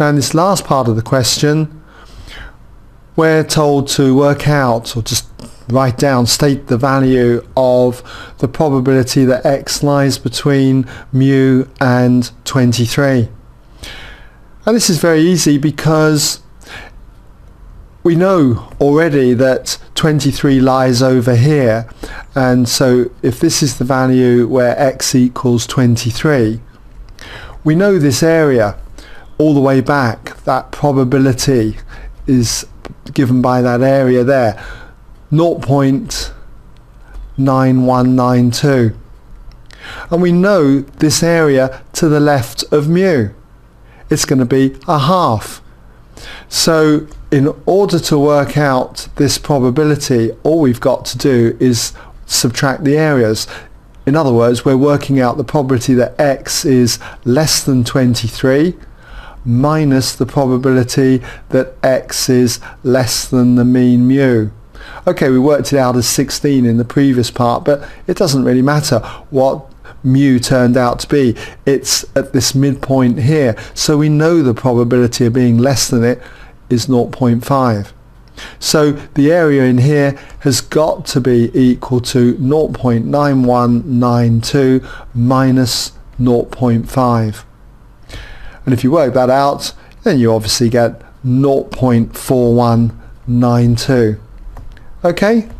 Now in this last part of the question, we're told to work out, or just write down, state the value of the probability that x lies between mu and 23. And this is very easy because we know already that 23 lies over here, and so if this is the value where x equals 23, we know this area all the way back. That probability is given by that area there, 0.9192, and we know this area to the left of mu. It's going to be a half. So in order to work out this probability, all we've got to do is subtract the areas. In other words, we're working out the probability that x is less than 23 minus the probability that x is less than the mean mu. Okay, we worked it out as 16 in the previous part, but it doesn't really matter what mu turned out to be. It's at this midpoint here, so we know the probability of being less than it is 0.5. So the area in here has got to be equal to 0.9192 minus 0.5. And if you work that out, then you obviously get 0.4192. Okay?